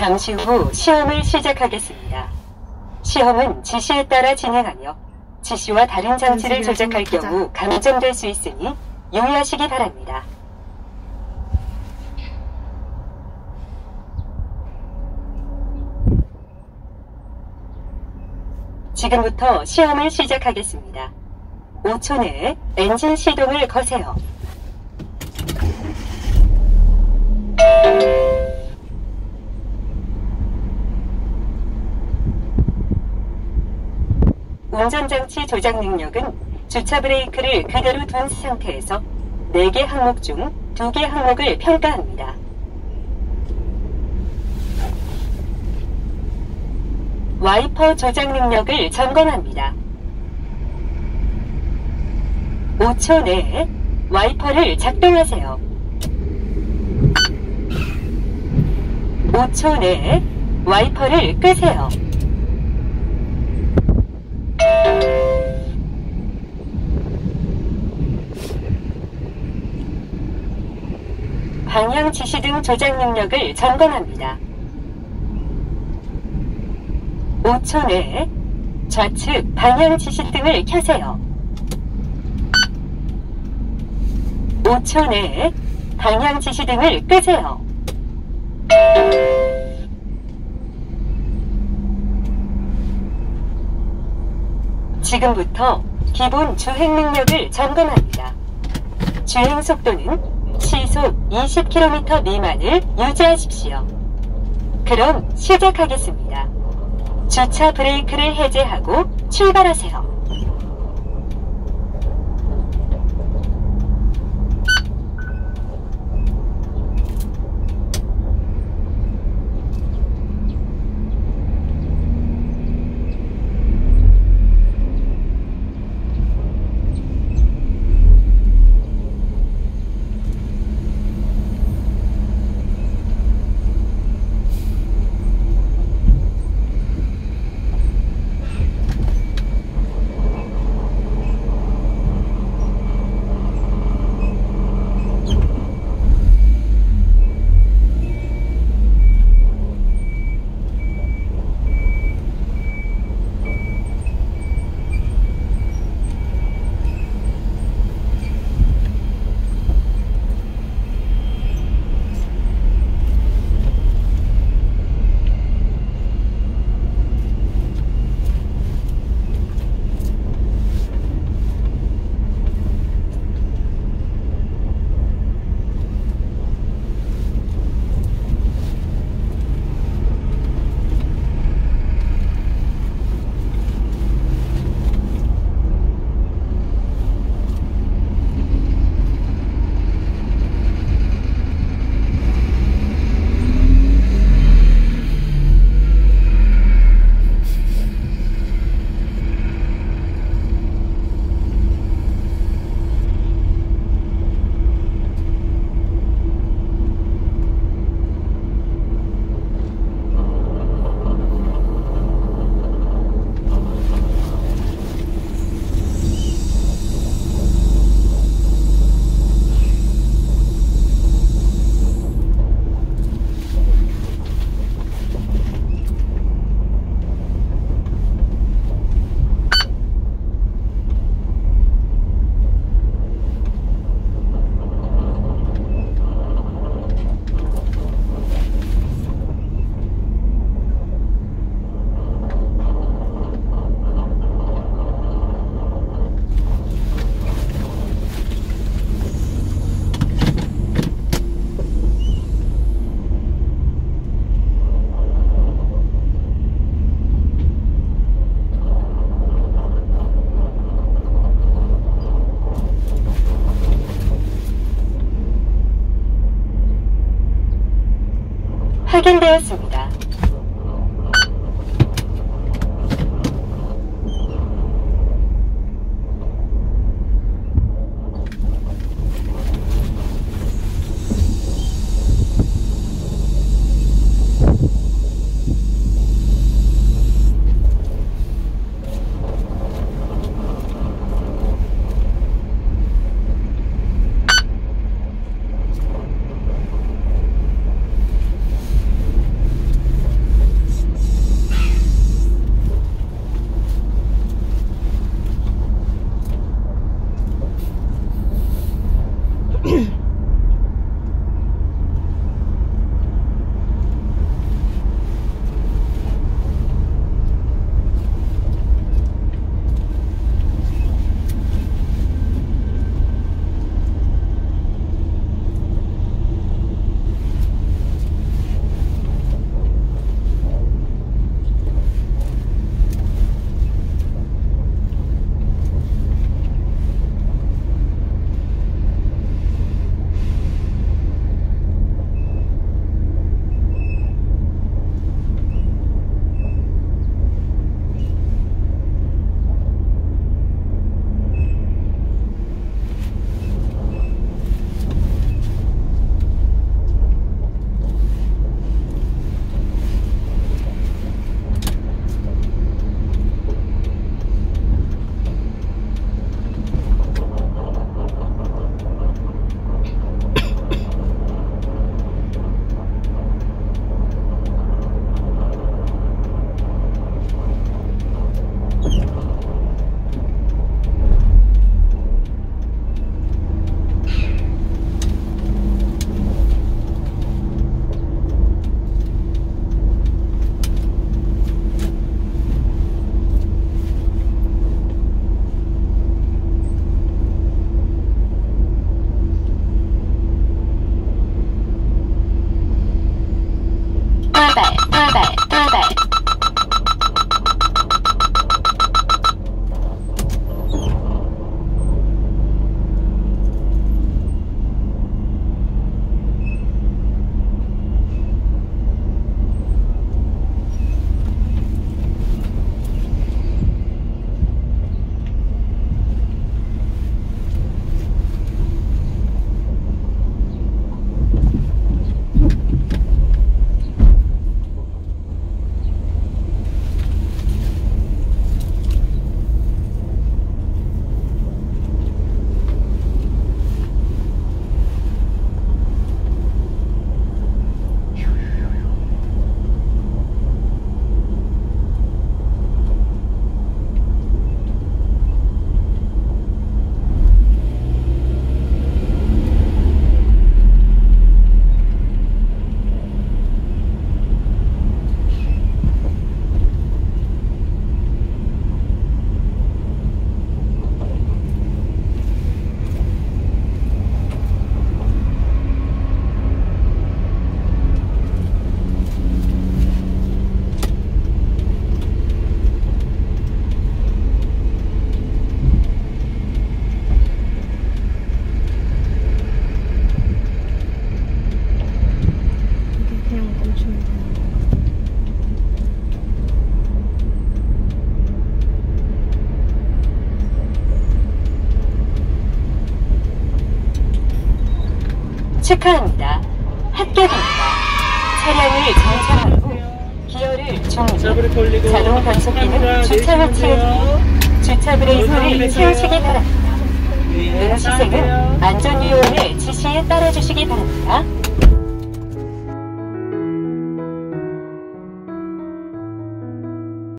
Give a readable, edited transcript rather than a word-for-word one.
잠시 후 시험을 시작하겠습니다. 시험은 지시에 따라 진행하며 지시와 다른 장치를 조작할 경우 감점될 수 있으니 유의하시기 바랍니다. 지금부터 시험을 시작하겠습니다. 5초 내에 엔진 시동을 거세요. 운전장치 조작 능력은 주차 브레이크를 그대로 둔 상태에서 4개 항목 중 2개 항목을 평가합니다. 와이퍼 조작 능력을 점검합니다. 5초 내에 와이퍼를 작동하세요. 5초 내에 와이퍼를 끄세요. 방향 지시 등 조작 능력을 점검합니다. 5초 내에 좌측 방향 지시등을 켜세요. 5초 내에 방향 지시등을 끄세요. 지금부터 기본 주행 능력을 점검합니다. 주행 속도는 시속 20km 미만을 유지하십시오. 그럼 시작하겠습니다. 주차 브레이크를 해제하고 출발하세요. 확인되었습니다. 축하합니다. 합격합니다. 차량을 정차하고 기어를 중지, 자동 변속기는 주차 하차입니다. 주차 브레이크를 채우시기 바랍니다. 운시생은 안전위원회 지시에 따라주시기 바랍니다.